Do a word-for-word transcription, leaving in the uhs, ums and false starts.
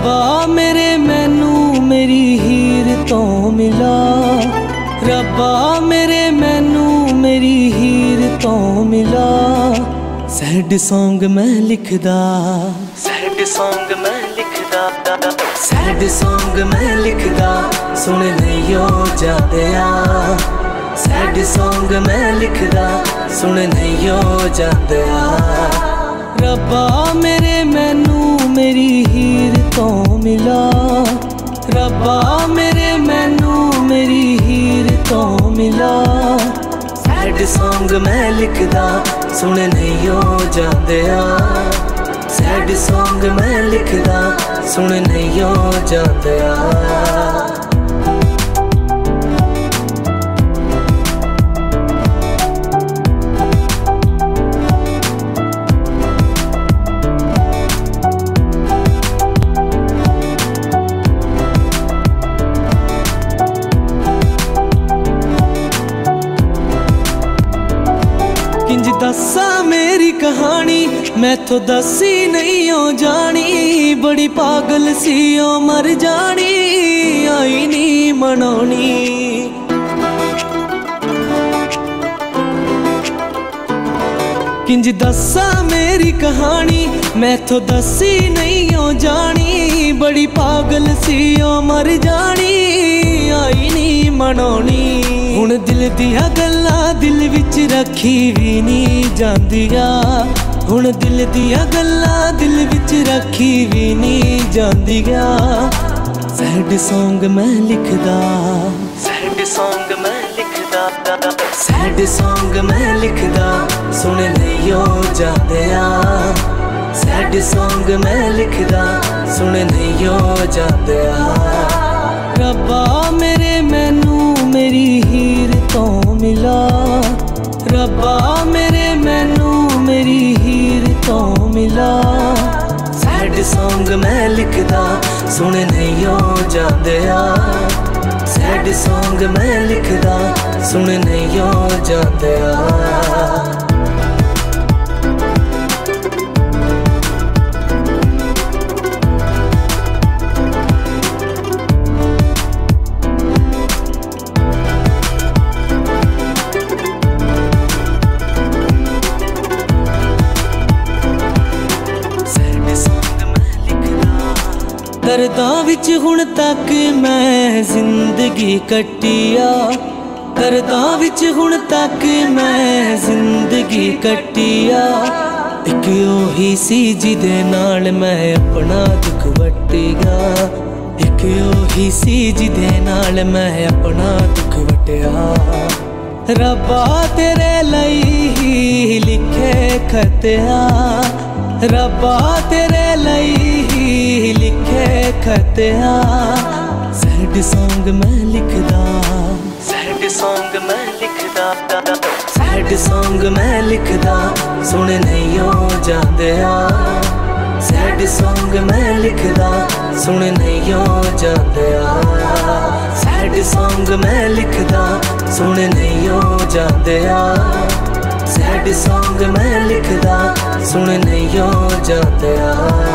रब्बा मेरे मैनू मेरी हीर तो मिला, रब्बा मेरे मैनू मेरी हीर तो मिला। सैड सॉन्ग मैं लिखदा, सैड सॉन्ग मैं लिखदा, सैड सॉन्ग मैं लिखदा सुन नहीं हो जाया। सैड सॉन्ग मैं लिखदा सुन नहीं हो जाया। रब्बा मेरे मैनू मेरी हीर तो मिला, रब्बा मेरे मैनू मेरी हीर तो मिला। सैड सॉन्ग मैं लिखदा सुन नहीं हो जाया। सैड सॉन्ग मैं लिखदा सुन नहीं हो जाया। किंज दसा मेरी कहानी मैथों दसी नहीं हो जानी, बड़ी पागल सी ओ मर जानी आई नहीं मनोनी। किंज दसा मेरी कहानी मैथों दसी नहीं हो जानी, बड़ी पागल सी ओ मर जानी आई नहीं मनोनी। हुण दिल दिया गल्ला दिल विच रखी भी नहीं जांदिया, हुण दिल दिया गल्ला दिल विच रखी भी नहीं जांदिया। सैड सॉन्ग मैं लिखदा, सैड सॉन्ग मैं लिखदा, सैड सॉन्ग मैं लिखदा सुन नहीं हो जांदिया। सैड सॉन्ग मैं लिखदा सुन नहीं हो जांदिया। रब्बा मेरे मैनू मेरी हीर तो मिला, रब्बा मेरे मैनू मेरी हीर तो मिला। सैड सॉन्ग मैं लिखदा सुन नहीं हो जाया। सैड सॉन्ग मैं लिखदा सुन नहीं हो जाया। दर्दां विच हुण तक मैं जिंदगी कटिया, दर्दां विच हुण तक मैं जिंदगी कटिया। इक ओही सी जिदे नाल मैं अपना दुख वटिया, इक ओही सी जिदे नाल मैं अपना दुख वटिया। रब्बा तेरे लई ही लिखे खतिया, रब्बा तेरे लई ही लिखे खतिया। सैड सॉन्ग मैं लिखदा, सैड सॉन्ग मैं लिखदा, सैड सॉन्ग मैं लिखदा सुन नहीं हो जाया। सैड सॉन्ग मैं लिखदा सुन नहीं हो जाया। सैड सॉन्ग मैं लिखदा सुन नहीं हो जाया। सैड सॉन्ग मैं लिखदा सुन नहीं हो जाया।